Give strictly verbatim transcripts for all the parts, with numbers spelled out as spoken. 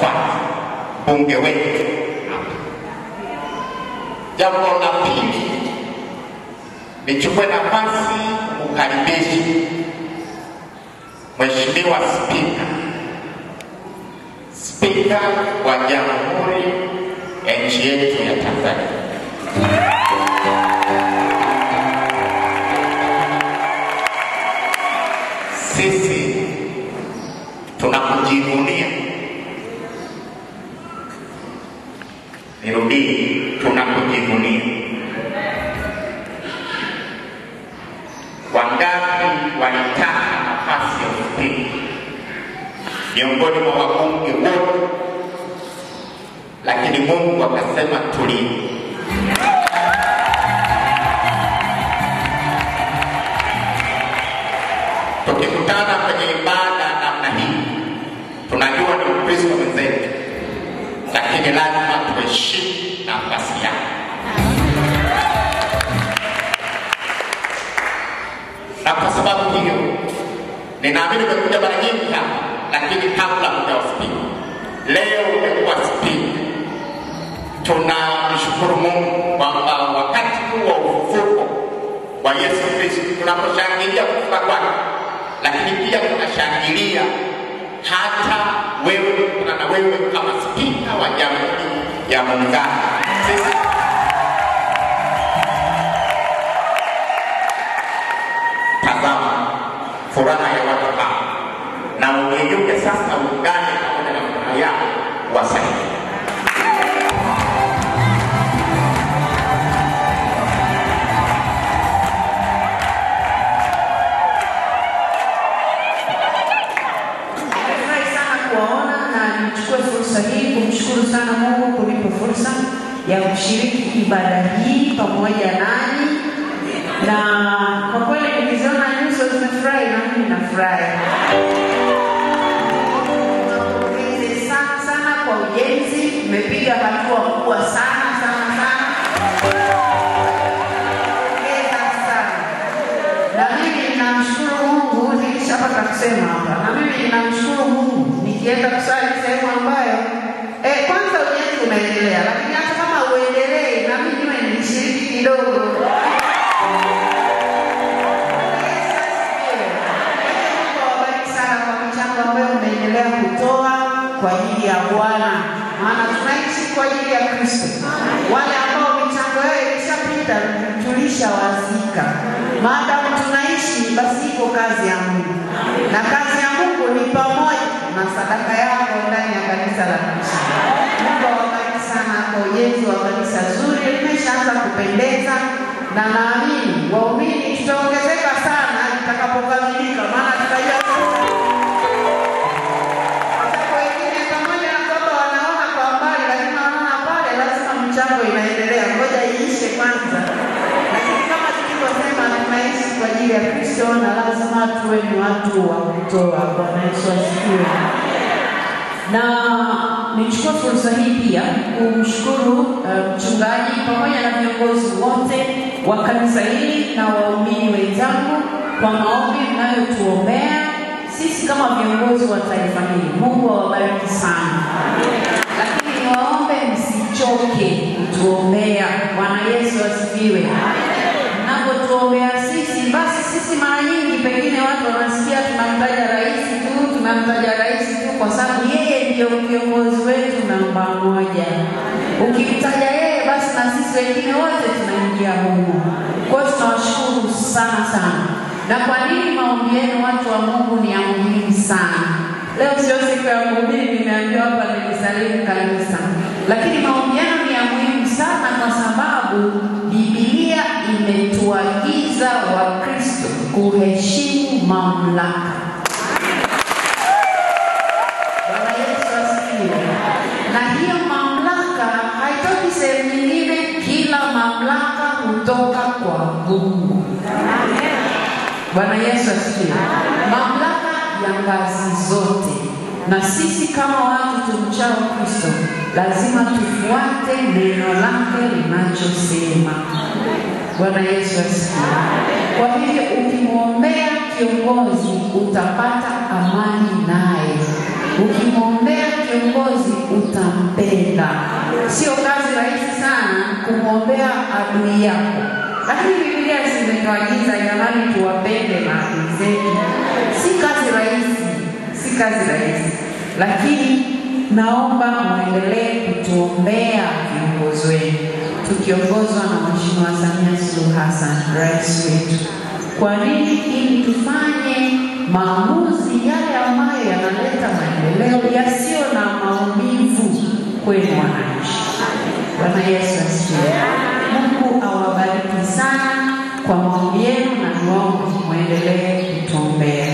empat Bung Dewi jambo la pili, nichukue nafasi kumkaribisha Mheshimiwa Spika, Spika wa Jamhuri ya nchi yetu ya Tanzania. Sisi tunakujivunia, nirudii, tunakujivunia. Wangapi walitaka nafasi ya uspika miongoni mwa wabunge wote, lakini Mungu akasema tulie. Tukikutana kwenye ibada namna hii, tunajua ni Mkristo mwenzetu, lakini lazima tuheshimu nafasi yake. Na kwa sababu hiyo, ninaamini umekuja mara nyingi hapa, lakini kabla hujawa spika, leo umekuwa spika. Tunamshukuru Mungu kwamba wakati huu wa ufufuko wa Yesu Kristo tunaposhangilia kufufuka kwake, lakini pia tunashangilia hata wewe na wewe kama spika wa Jamhuri ya Muungano. Sisi tazama furaha ya watu hao, na ugeuke sasa, ungane pamoja na furaha yao wasaidie. Kumshukuru sana Mungu kunipa fursa ya kushiriki ibada hii pamoja nanyi, na kwa kweli nikiziona nyuso zinafurahi na mimi nafurahi. Asante sana sana kwa ujenzi, mmepiga hatua kubwa sana sana sana. Asante sana. Na mimi ninamshukuru Mungu, nilishapata kusema hapa. Na mimi ninamshukuru Mungu nikienda kusali sehemu ambayo Eh, kwanza ujenzi unaendelea, lakini hata kama uendelee, na mimi niwe nishiriki kidogo. Asante sana kwa mchango ambao unaendelea kutoa kwa ajili ya Bwana, maana tunaishi kwa ajili ya Kristo. Wale ambao michango yao ilishapita tulishawazika. Maadamu tunaishi, basi iko kazi ya Mungu, na kazi ya Mungu ni pamoja na sadaka yako ndani ya kanisa la Kristo. Mungu awabariki sana kwa ujenzi wa kanisa zuri, limeshaanza kupendeza, na naamini waumini tutaongezeka sana itakapokamilika, maana tutajua wengine pamoja na kwamba wanaona kwa mbali, lakini wanaona pale lazima mchango inaendelea. Ngoja iishe kwanza, lakini kama tulivyosema tunaishi kwa ajili ya Kristo, na lazima tuwe ni watu wa kutoa. Bwana Yesu asifiwe. Na nichukue fursa hii pia kumshukuru uh, mchungaji pamoja na viongozi wote wa kanisa hili na waumini wenzangu kwa maombi mnayotuombea sisi kama viongozi wa taifa hili. Mungu awabariki sana. Lakini waombe msichoke kutuombea. Bwana Yesu asifiwe. Mnapotuombea sisi, basi sisi mara nyingi pengine watu wanasikia tunamtaja rais tu, tunamtaja rais tu kwa sababu yeye ndiyo kiongozi wetu namba moja. Ukimtaja yeye, basi na sisi wengine wote tunaingia humo. Kwa hiyo tunawashukuru sana sana. Na kwa nini maombi yenu watu wa Mungu ni ya muhimu sana? Leo sio siku ya kuhubiri, nimeambiwa hapa nilisalimu kanisa. Lakini maombi yenu ni ya muhimu sana kwa sababu Biblia imetuagiza wa Kristo kuheshimu mamlaka. Bwana Yesu asifiwe. Na hiyo mamlaka haitoki sehemu nyingine, kila mamlaka kutoka kwa Mungu. Bwana Yesu asifiwe. Mamlaka ya ngazi zote. Na sisi kama watu tumchao Kristo, lazima tufuate neno lake linachosema. Bwana Yesu asifiwe. Kwa hivyo ukimwombea kiongozi utapata amani naye. Ukimwombea viongozi utampenda. Sio kazi rahisi sana kumwombea adui yako, lakini Biblia zimetuagiza jamani, tuwapende maadui zetu. Si kazi rahisi, si kazi rahisi, lakini naomba muendelee kutuombea viongozi wetu, tukiongozwa na Mheshimiwa Samia Suluhu Hassan, rais wetu. Kwa nini? Ili tufanye maamuzi yale ambayo yanaleta maendeleo, yasiyo na maumivu kwenye wananchi. Bwana Yesu asifiwe. Mungu awabariki sana kwa maombi yenu, na niwaombe muendelee kutuombea.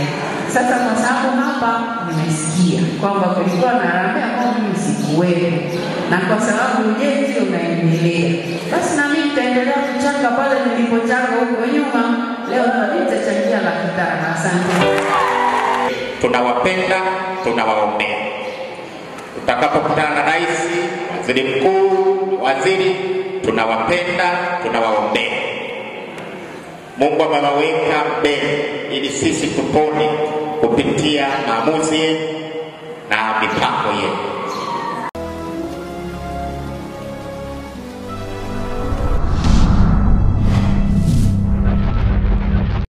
Sasa kwa sababu hapa nimesikia kwamba kulikuwa na harambee ambayo mimi sikuwepo, na kwa sababu ujenzi unaendelea, basi na mimi nitaendelea kuchanga pale nilipochanga huko nyuma. Leo nitachangia la kitana. Asante. Tunawapenda, tunawaombea. Utakapokutana na rais, waziri mkuu, waziri, tunawapenda, tunawaombea. Mungu amewaweka mbele ili sisi tupone kupitia maamuzi na mipango.